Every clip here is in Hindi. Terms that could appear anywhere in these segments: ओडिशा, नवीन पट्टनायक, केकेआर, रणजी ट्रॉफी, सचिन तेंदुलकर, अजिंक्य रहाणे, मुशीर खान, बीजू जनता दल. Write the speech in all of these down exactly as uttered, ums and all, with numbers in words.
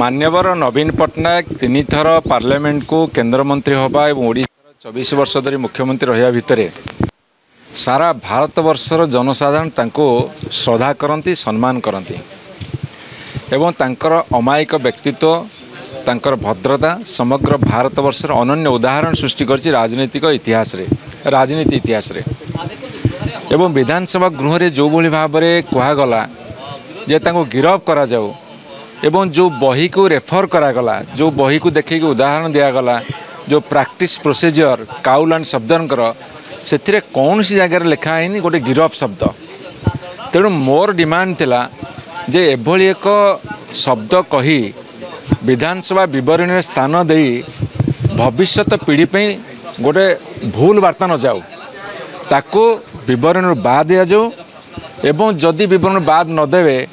मान्यवर नवीन पट्टनायक तीन थर पार्लियामेंट को केंद्र मंत्री होबा और ओडिशा चौबीस वर्ष धरी मुख्यमंत्री रहा भितर सारा भारत वर्षर जनसाधारण तांको श्रद्धा करती सम्मान करती एवं तांकर अमायिक व्यक्तित्व तांकर भद्रता समग्र भारत वर्षर अनन्य उदाहरण सृष्टि कर राजनीतिक इतिहास रे राजनीति इतिहास रे एवं विधानसभा गृह रे जो भली भाव में कहगला जे तांको गिरफ करा जाऊ एवं जो बही को रेफर करागला जो बही को देखिए उदाहरण दिगला जो प्रैक्टिस प्रोसीजर काउल एंड शब्दर से कौन सी जगार लिखाई गोटे गिरफ शब्द तेणु मोर डिमांड थिला जे एभली एक शब्द कही विधानसभा बरणी स्थान दे भविष्य पीढ़ीपी गोटे भूल वार्ता न जाऊ ताकू बरणी बाद दि जाऊ एवं जदि बरणी बाद नदेवे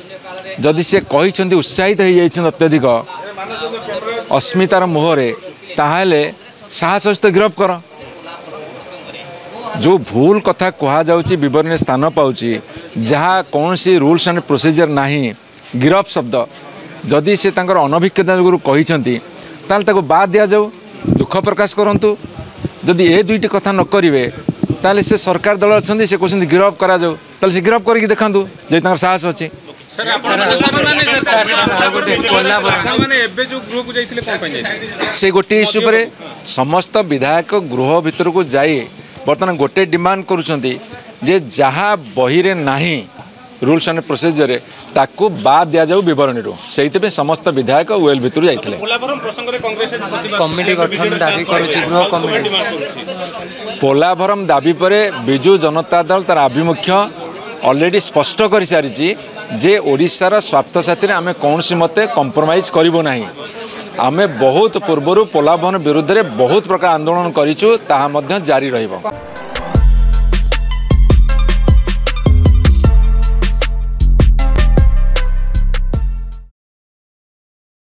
जदि सी कही उत्साहित हो जाइए अत्यधिक अस्मितार मुहरे ताहले साहस सहित गिरफ कर जो भूल कथा कहुच बरणी स्थान पाँच जहाँ कौन सी रूल्स एंड प्रोसीजर नहीं गिरफ शब्द जदि सी अनभिज्ञता जो कही बाद दि जाऊ दुख प्रकाश करूँ जदि ए दुईटी कथा न करेंगे ताले से सरकार दल अच्छा से कहते गिरफ कर गिरफ करके देखा जी साहस अच्छी से गोटे इश्यू पर समस्त विधायक गृह भीतर को जाए बर्तमान गोटे डिमांड जे जहाँ बही रे नहीं रूल्स एंड प्रोसीजर ताकू बाद दि जाऊ बरणी से समस्त विधायक वेल भीतर जाते पोलाभरम दाबी पर बीजू जनता दल तार आभिमुख्य ऑलरेडी स्पष्ट कर सारी जे ओडिशार स्वार्थ साथी आम कौन सी मते कंप्रोमाइज करिबो नाही। आमे बहुत पूर्वरु पोलाभन विरुद्ध रे बहुत प्रकार आंदोलन करिचु ताहा मध्य जारी रहिबो।